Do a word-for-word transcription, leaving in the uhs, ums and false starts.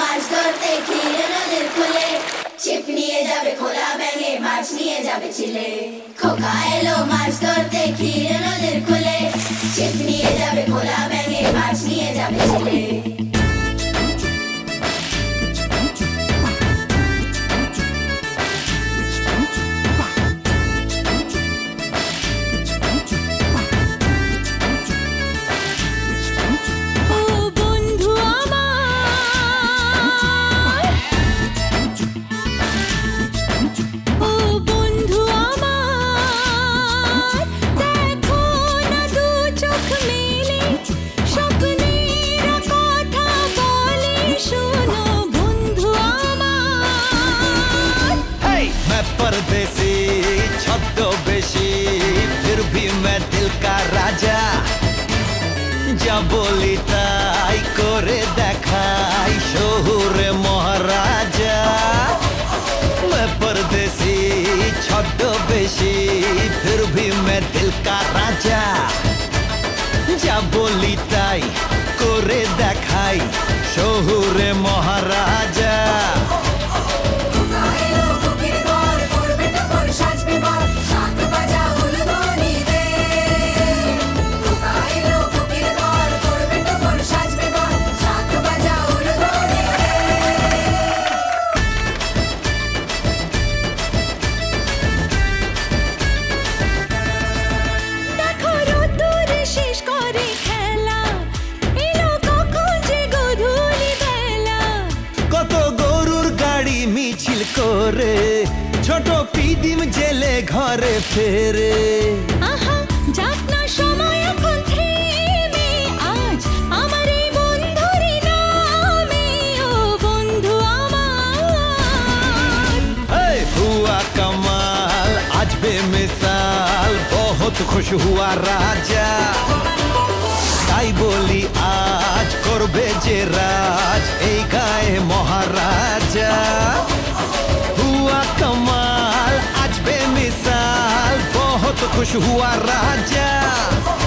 মাছ ধরতে ক্ষীর নদীর কূলে ছিপ নিয়ে যাবে খোলা ব্যাঙে মাছ নিয়ে যাবে ছিলে খোকা এলো মাছ ধরতে ক্ষীর নদীর কূলে ছিপ নিয়ে যাবে খোলা ব্যাঙে মাছ নিয়ে যাবে ছিলে फिर भी मैं दिल का राजा जा बोली ताई कोरे देखाई शोहरे महाराजा मैं परदेसी छोड़ो बेशी फिर भी मैं दिल का राजा जा बोली ताई कोरे देखाई शोहरे महाराजा छोटो पीदिम जेले घरे फेरे आहा जातना समय এখন থেমে আজ আমার এই বন্ধুর নামে ও বন্ধু আমার এই हुआ कमाल आज बेमिसाल बहुत खुश हुआ राजा তাই बोली आज করবে যে রাজ এই গায়ে মহারাজা कमाल आज बेमिसाल बहुत खुश हुआ राजा।